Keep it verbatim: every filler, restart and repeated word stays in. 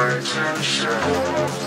attention.